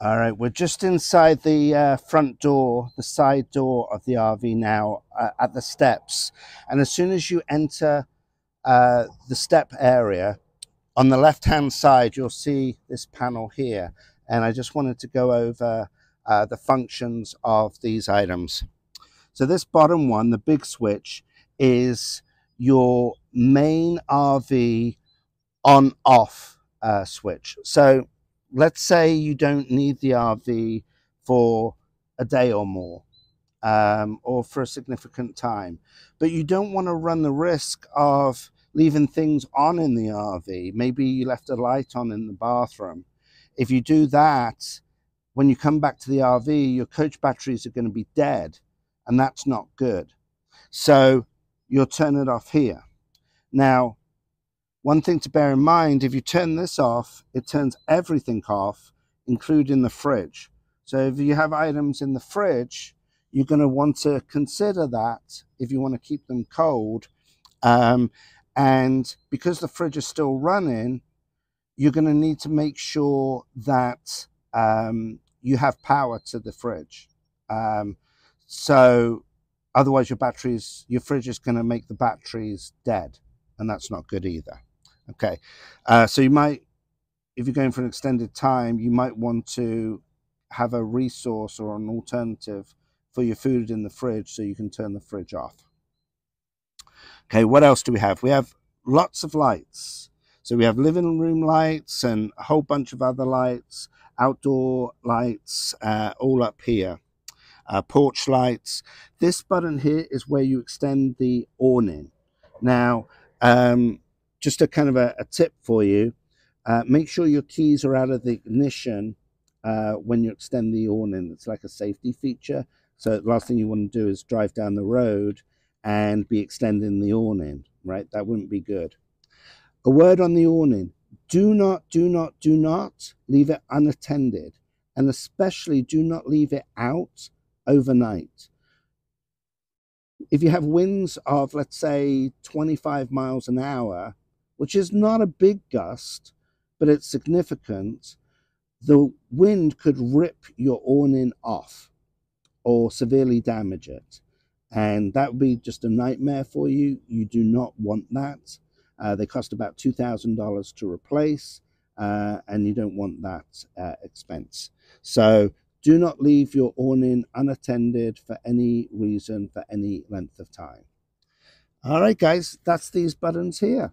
All right, we're just inside the front door, the side door of the RV now, at the steps. And as soon as you enter the step area, on the left-hand side, you'll see this panel here. And I just wanted to go over the functions of these items. So this bottom one, the big switch, is your main RV on-off switch. So let's say you don't need the RV for a day or more, or for a significant time, but you don't want to run the risk of leaving things on in the RV. Maybe you left a light on in the bathroom. If you do that, when you come back to the RV, your coach batteries are going to be dead, and that's not good. So you'll turn it off here. Now, one thing to bear in mind, if you turn this off, it turns everything off, including the fridge. So if you have items in the fridge, you're going to want to consider that if you want to keep them cold. And because the fridge is still running, you're going to need to make sure that you have power to the fridge. So otherwise your fridge is going to make the batteries dead, and that's not good either. Okay, so you might, if you're going for an extended time, you might want to have a resource or an alternative for your food in the fridge so you can turn the fridge off. Okay, what else do we have? We have lots of lights. So we have living room lights and a whole bunch of other lights, outdoor lights, all up here, porch lights. This button here is where you extend the awning. Now, just a kind of a tip for you, make sure your keys are out of the ignition when you extend the awning. It's like a safety feature. So the last thing you want to do is drive down the road and be extending the awning, right? That wouldn't be good. A word on the awning. Do not leave it unattended, and especially do not leave it out overnight. If you have winds of, let's say, 25 miles an hour, which is not a big gust, but it's significant, the wind could rip your awning off or severely damage it. And that would be just a nightmare for you. You do not want that. They cost about $2,000 to replace, and you don't want that expense. So do not leave your awning unattended for any reason, for any length of time. All right, guys, that's these buttons here.